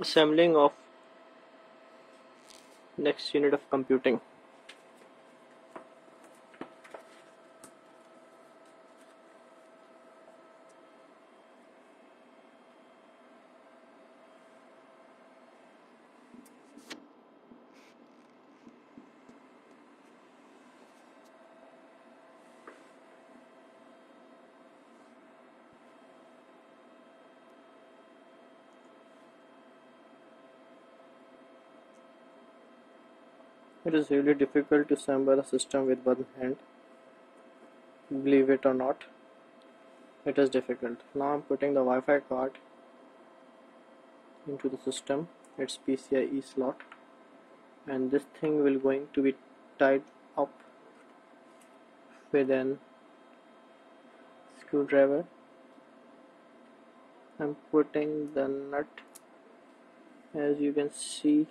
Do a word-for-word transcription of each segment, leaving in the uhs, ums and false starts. assembling of next unit of computing. It is really difficult to assemble a system with one hand, believe it or not. It is difficult. Now I'm putting the Wi-Fi card into the system, its P C I E slot, and this thing will going to be tied up with an screwdriver. I'm putting the nut, as you can see.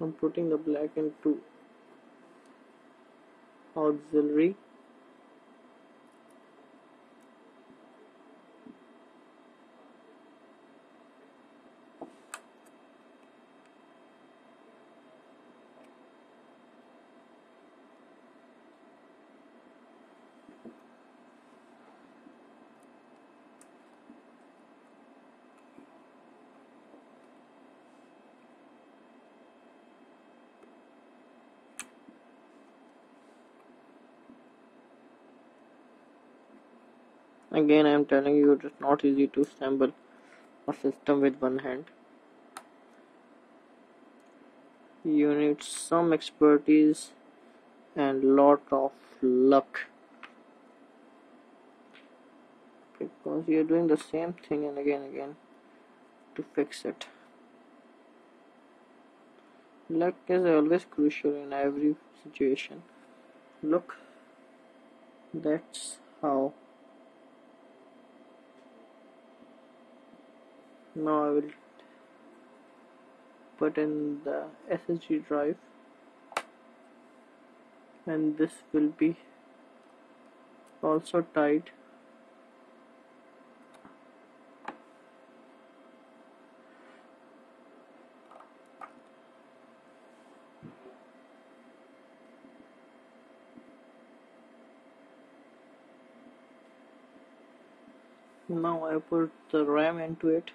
I'm putting the black into auxiliary, again I am telling you it is not easy to assemble a system with one hand. You need some expertise and lot of luck, because you are doing the same thing and again again to fix it. Luck is always crucial in every situation. Look, that's how. Now I will put in the S S D drive, and this will be also tied . Now I put the RAM into it.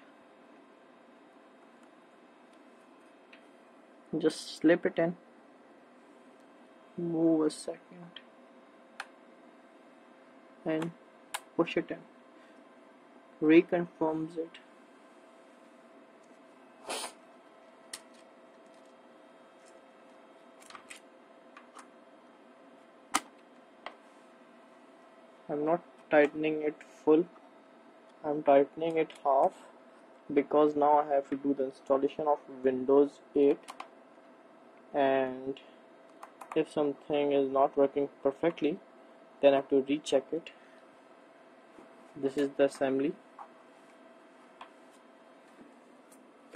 Just slip it in, move a second, and push it in, reconfirms it. I'm not tightening it full, I'm tightening it half, because now I have to do the installation of Windows eight. And if something is not working perfectly, then I have to recheck it. This is the assembly.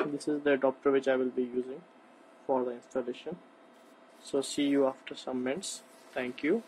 This is the adapter which I will be using for the installation. So see you after some minutes. Thank you.